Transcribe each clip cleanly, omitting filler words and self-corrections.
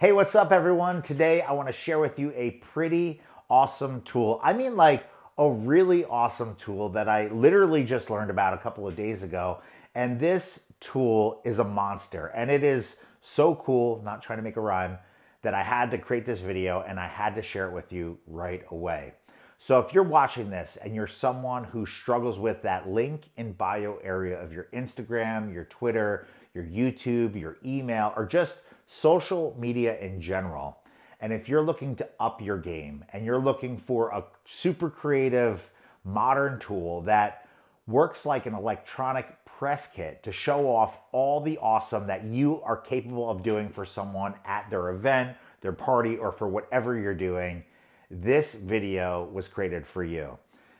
Hey, what's up everyone? Today I want to share with you a pretty awesome tool. I mean like a really awesome tool that I literally just learned about a couple of days ago. And this tool is a monster and it is so cool, not trying to make a rhyme, that I had to create this video and I had to share it with you right away. So if you're watching this and you're someone who struggles with that link in bio area of your Instagram, your Twitter, your YouTube, your email, or just social media in general, and if you're looking to up your game and you're looking for a super creative modern tool that works like an electronic press kit to show off all the awesome that you are capable of doing for someone at their event, their party, or for whatever you're doing, this video was created for you.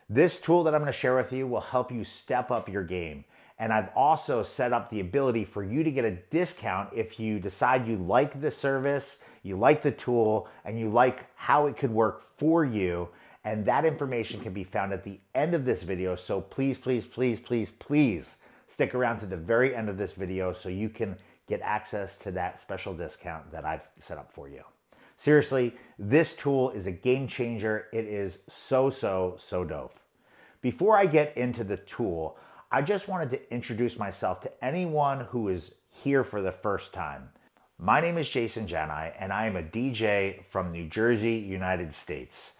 This tool that I'm going to share with you will help you step up your game. And I've also set up the ability for you to get a discount if you decide you like the service, you like the tool, and you like how it could work for you. And that information can be found at the end of this video. So please, please, please, please, please stick around to the very end of this video so you can get access to that special discount that I've set up for you. Seriously, this tool is a game changer. It is so, so, so dope. Before I get into the tool, I just wanted to introduce myself to anyone who is here for the first time. My name is Jason Jani, and I am a DJ from New Jersey, United States.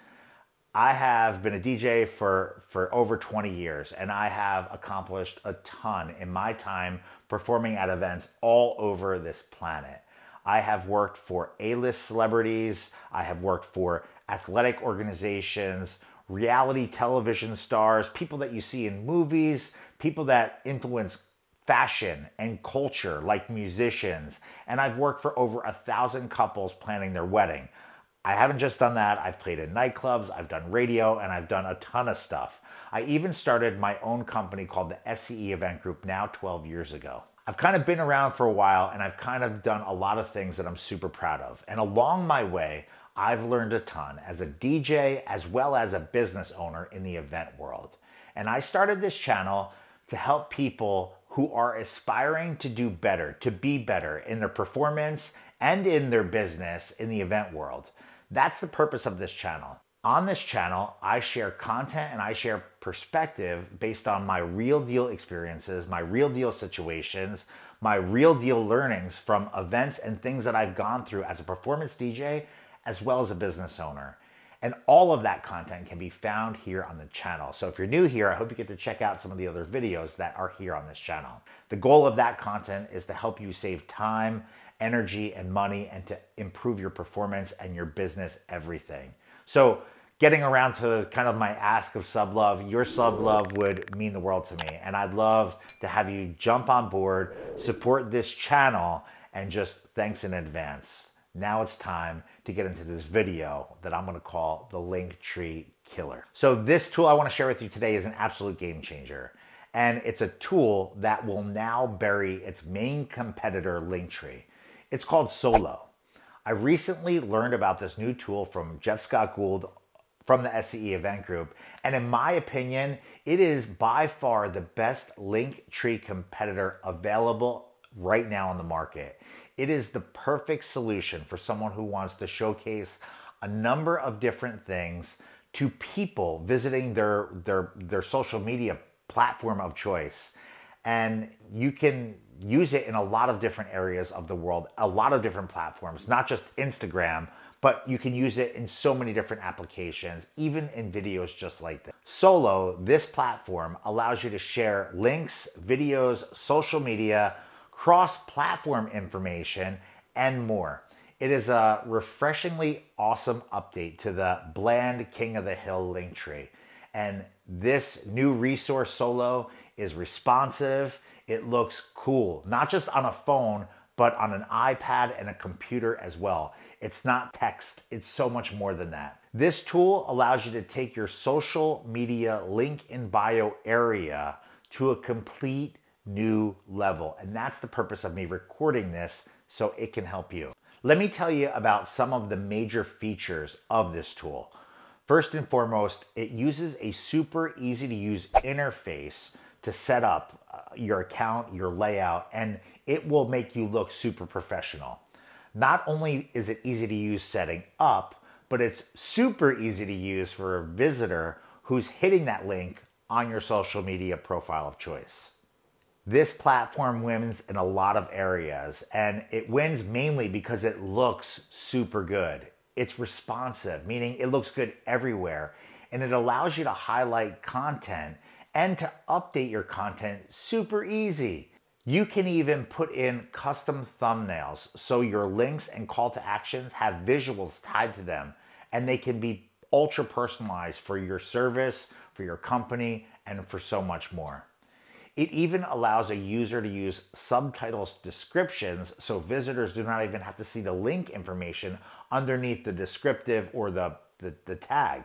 I have been a DJ for over 20 years, and I have accomplished a ton in my time performing at events all over this planet. I have worked for A-list celebrities, I have worked for athletic organizations, reality television stars, people that you see in movies, people that influence fashion and culture like musicians. And I've worked for over 1,000 couples planning their wedding. I haven't just done that. I've played in nightclubs, I've done radio, and I've done a ton of stuff. I even started my own company called the SCE Event Group now 12 years ago. I've kind of been around for a while and I've kind of done a lot of things that I'm super proud of. And along my way, I've learned a ton as a DJ as well as a business owner in the event world. And I started this channel to help people who are aspiring to do better, to be better in their performance and in their business in the event world. That's the purpose of this channel. On this channel, I share content and I share perspective based on my real deal experiences, my real deal situations, my real deal learnings from events and things that I've gone through as a performance DJ, as well as a business owner. And all of that content can be found here on the channel. So if you're new here, I hope you get to check out some of the other videos that are here on this channel. The goal of that content is to help you save time, energy, and money, and to improve your performance and your business, everything. So getting around to kind of my ask of sub love, your sub love would mean the world to me. And I'd love to have you jump on board, support this channel, and just thanks in advance. Now it's time to get into this video that I'm going to call the Linktree Killer. So this tool I want to share with you today is an absolute game changer. And it's a tool that will now bury its main competitor, Linktree. It's called Solo. I recently learned about this new tool from Jeff Scott Gould from the SCE Event Group. And in my opinion, it is by far the best Linktree competitor available right now on the market. It is the perfect solution for someone who wants to showcase a number of different things to people visiting their social media platform of choice. And you can use it in a lot of different areas of the world, a lot of different platforms, not just Instagram, but you can use it in so many different applications, even in videos just like this. Solo, this platform, allows you to share links, videos, social media, cross-platform information, and more. It is a refreshingly awesome update to the bland King of the Hill Linktree. And this new resource, Solo, is responsive. It looks cool, not just on a phone, but on an iPad and a computer as well. It's not text, it's so much more than that. This tool allows you to take your social media link in bio area to a complete new level. And that's the purpose of me recording this, so it can help you. Let me tell you about some of the major features of this tool. First and foremost, it uses a super easy to use interface to set up your account, your layout, and it will make you look super professional. Not only is it easy to use setting up, but it's super easy to use for a visitor who's hitting that link on your social media profile of choice. This platform wins in a lot of areas, and it wins mainly because it looks super good. It's responsive, meaning it looks good everywhere, and it allows you to highlight content and to update your content super easy. You can even put in custom thumbnails so your links and call to actions have visuals tied to them, and they can be ultra personalized for your service, for your company, and for so much more. It even allows a user to use subtitles descriptions so visitors do not even have to see the link information underneath the descriptive or the tag.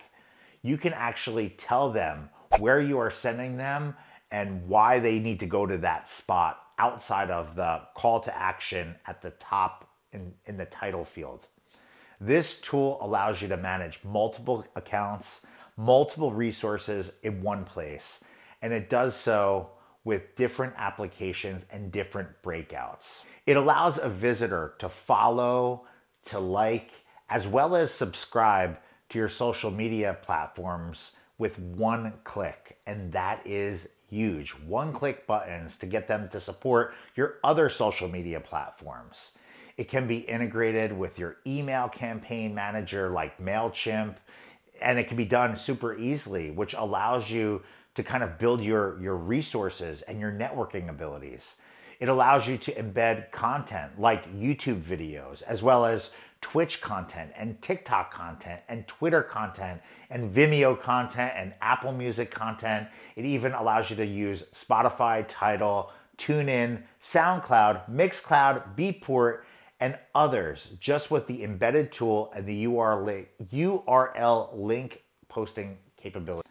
You can actually tell them where you are sending them and why they need to go to that spot outside of the call to action at the top in the title field. This tool allows you to manage multiple accounts, multiple resources in one place, and it does so with different applications and different breakouts. It allows a visitor to follow, to like, as well as subscribe to your social media platforms with one click, and that is huge. One-click buttons to get them to support your other social media platforms. It can be integrated with your email campaign manager like MailChimp, and it can be done super easily, which allows you to kind of build your resources and your networking abilities. It allows you to embed content like YouTube videos, as well as Twitch content and TikTok content and Twitter content and Vimeo content and Apple Music content. It even allows you to use Spotify, Tidal, TuneIn, SoundCloud, MixCloud, Beatport, and others just with the embedded tool and the URL link posting capability.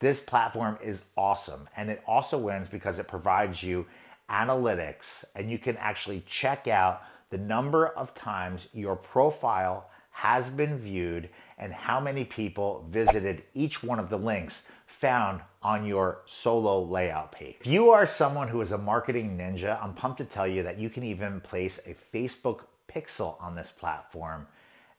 This platform is awesome, and it also wins because it provides you analytics, and you can actually check out the number of times your profile has been viewed and how many people visited each one of the links found on your Solo layout page. If you are someone who is a marketing ninja, I'm pumped to tell you that you can even place a Facebook pixel on this platform,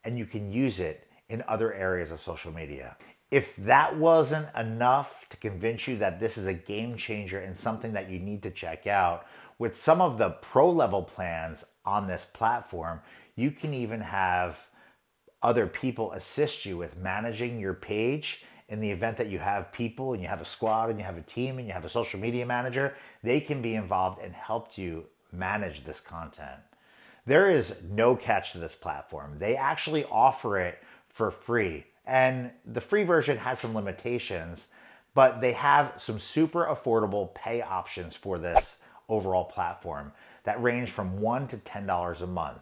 and you can use it in other areas of social media. If that wasn't enough to convince you that this is a game changer and something that you need to check out, with some of the pro level plans on this platform, you can even have other people assist you with managing your page. In the event that you have people and you have a squad and you have a team and you have a social media manager, they can be involved and help you manage this content. There is no catch to this platform. They actually offer it for free. And the free version has some limitations, but they have some super affordable pay options for this overall platform that range from $1 to $10 a month.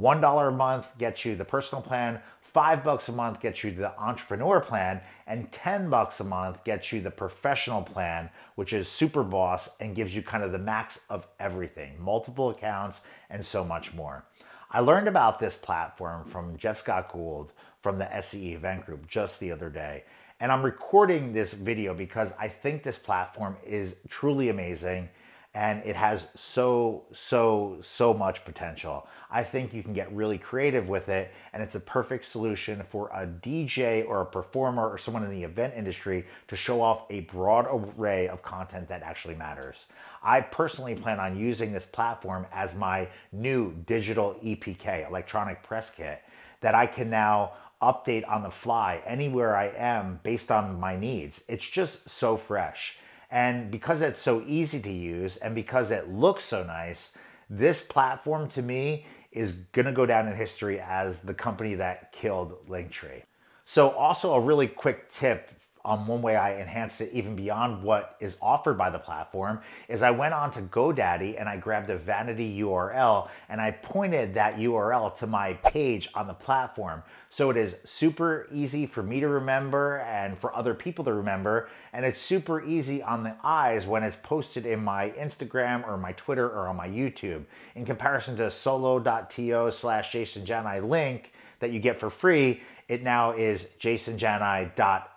$1 a month gets you the personal plan, $5 a month gets you the entrepreneur plan, and $10 a month gets you the professional plan, which is super boss and gives you kind of the max of everything, multiple accounts and so much more. I learned about this platform from Jeff Scott Gould from the SCE Event Group just the other day. And I'm recording this video because I think this platform is truly amazing, and it has so much potential. I think you can get really creative with it, and it's a perfect solution for a DJ or a performer or someone in the event industry to show off a broad array of content that actually matters. I personally plan on using this platform as my new digital EPK, electronic press kit, that I can now update on the fly anywhere I am based on my needs. It's just so fresh. And because it's so easy to use and because it looks so nice, this platform to me is gonna go down in history as the company that killed Linktree. So also a really quick tip on one way I enhanced it even beyond what is offered by the platform is I went on to GoDaddy and I grabbed a vanity URL and I pointed that URL to my page on the platform. So it is super easy for me to remember and for other people to remember. And it's super easy on the eyes when it's posted in my Instagram or my Twitter or on my YouTube. In comparison to solo.to/Jason Jani link that you get for free, it now is jasonjani.info,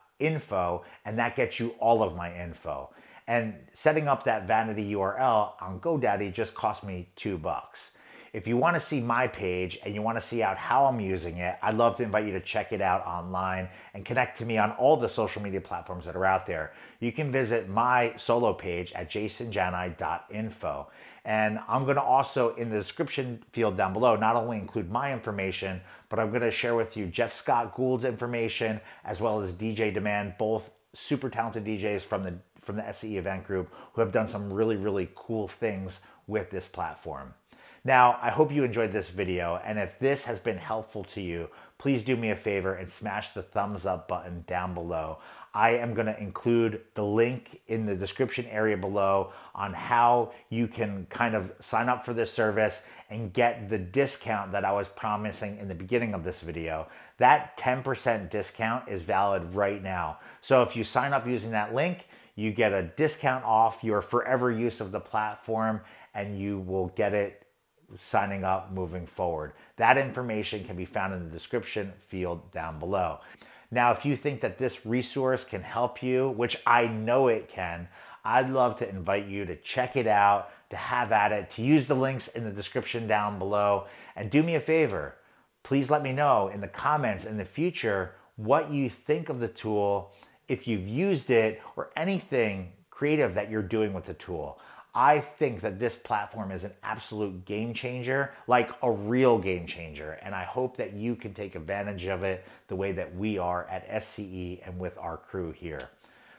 and that gets you all of my info. And setting up that vanity URL on GoDaddy just cost me $2. If you want to see my page and you want to see out how I'm using it, I'd love to invite you to check it out online and connect to me on all the social media platforms that are out there. You can visit my solo page at jasonjani.info. And I'm going to also, in the description field down below, not only include my information, but I'm going to share with you Jeff Scott Gould's information, as well as DJ Demand, both super talented DJs from the SCE Event Group who have done some really, really cool things with this platform. Now, I hope you enjoyed this video, and if this has been helpful to you, please do me a favor and smash the thumbs up button down below. I am going to include the link in the description area below on how you can kind of sign up for this service and get the discount that I was promising in the beginning of this video. That 10% discount is valid right now. So if you sign up using that link, you get a discount off your forever use of the platform, and you will get it signing up moving forward. That information can be found in the description field down below. Now, if you think that this resource can help you, which I know it can, I'd love to invite you to check it out, to have at it, to use the links in the description down below. And do me a favor, please let me know in the comments in the future what you think of the tool, if you've used it, or anything creative that you're doing with the tool. I think that this platform is an absolute game changer, like a real game changer. And I hope that you can take advantage of it the way that we are at SCE and with our crew here.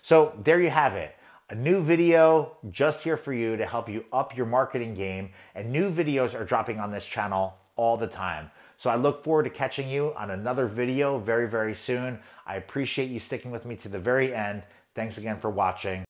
So there you have it. A new video just here for you to help you up your marketing game. And new videos are dropping on this channel all the time. So I look forward to catching you on another video very, very soon. I appreciate you sticking with me to the very end. Thanks again for watching.